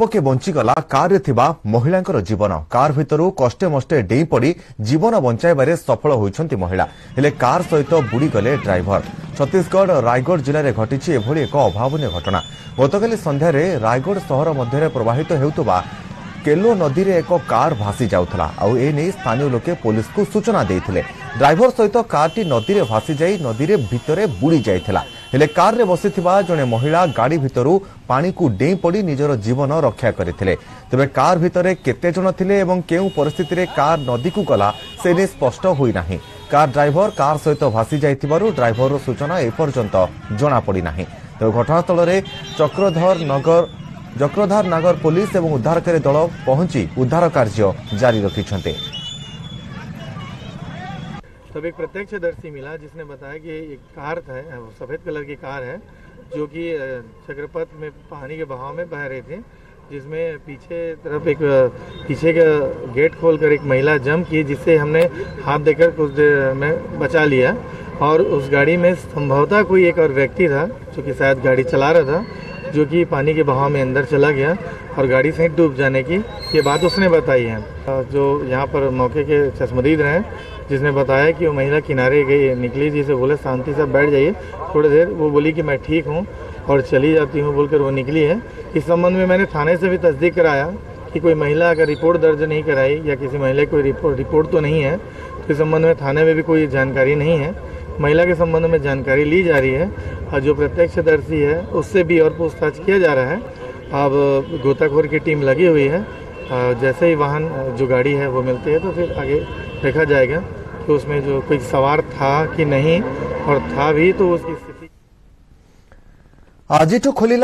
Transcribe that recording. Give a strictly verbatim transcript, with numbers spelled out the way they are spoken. पके बंचीगला कारे थिबा महिलांकर जीवन कार भितरु कष्टे मष्टे डेई पड़ी जीवन बंचाइबारे सफल होइछन्ती महिला हेले कार सहित बुड़ी गले ड्राइवर। छत्तीसगढ़ रायगढ़ जिले घटिछि एभली एक अभावनीय घटना। गतकाली संध्यारे रायगढ़ शहर मध्यरे प्रवाहित हेउतबा केलो नदी रे एक कार भासी जाउथला आउ ए नै स्थानीय लोके पुलिस को सूचना देइथिले। ड्राइवर सहित कारटी नदी रे भासी जाई नदी रे भितरे बुड़ी जाइथिला हेले कार रे बसिथिबा जने महिला गाड़ी भितरु पानी को डेई पड़ी निजर जीवन रक्षा करथिले। तबे कार भितरे केते जण थिले एवं केउ परिस्थिति रे कार नदी को गला से नै स्पष्ट होई नाही। कार ड्राइवर कार सहित भासी जाइथिबारु ड्राइवर रो सूचना ए पर्यंत जणा पड़ी नाही। तो घटनास्थल रे चक्रधर नगर चक्रधर नगर पुलिस एवं उद्धारकारी दल पहुंची उद्धार कार्य जारी रखिछन्ते। तब एक प्रत्यक्षदर्शी मिला जिसने बताया कि एक कार था, सफ़ेद कलर की कार है, जो कि चक्रपथ में पानी के बहाव में बह रही थी, जिसमें पीछे तरफ एक पीछे का गेट खोलकर एक महिला जंप की, जिससे हमने हाथ देकर कुछ देर में बचा लिया। और उस गाड़ी में संभवतः कोई एक और व्यक्ति था जो कि शायद गाड़ी चला रहा था, जो कि पानी के बहाव में अंदर चला गया और गाड़ी से डूब जाने की ये बात उसने बताई है। जो यहाँ पर मौके के चश्मदीद रहे जिसने बताया कि वो महिला किनारे गई निकली, जिसे बोले शांति से बैठ जाइए थोड़ी देर, वो बोली कि मैं ठीक हूँ और चली जाती हूँ बोलकर वो निकली है। इस संबंध में मैंने थाने से भी तस्दीक कराया कि कोई महिला अगर रिपोर्ट दर्ज नहीं कराई या किसी महिला कोई रिपोर्ट रिपोर्ट तो नहीं है, तो इस संबंध में थाने में भी कोई जानकारी नहीं है। महिला के संबंध में जानकारी ली जा रही है और जो प्रत्यक्षदर्शी है उससे भी और पूछताछ किया जा रहा है। अब गोताखोर की टीम लगी हुई है, जैसे ही वाहन जो गाड़ी है वो मिलती है तो फिर आगे देखा जाएगा कि तो उसमें जो कोई सवार था कि नहीं, और था भी तो उसकी स्थिति आज तो खोलीला।